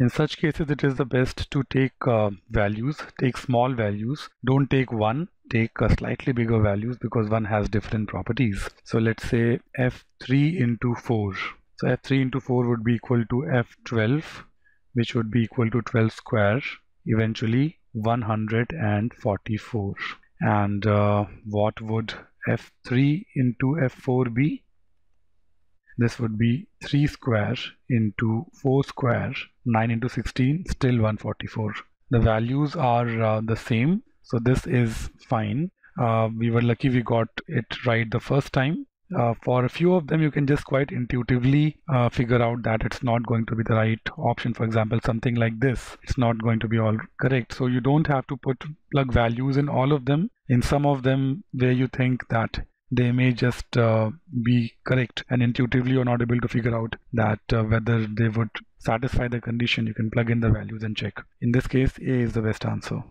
In such cases, it is the best to take values, take small values. Don't take one, take slightly bigger values, because one has different properties. So let's say F3 into 4. So F3 into 4 would be equal to F12, which would be equal to 12 square, eventually 144. And what would F3 into F4 be? This would be 3 square into 4 square, 9 into 16, still 144. The values are the same, so this is fine. We were lucky we got it right the first time. For a few of them, you can just quite intuitively figure out that it's not going to be the right option. For example, something like this, it's not going to be all correct. So you don't have to plug values in all of them. In some of them, where you think that they may just be correct and intuitively you're not able to figure out that whether they would satisfy the condition, you can plug in the values and check. In this case, A is the best answer.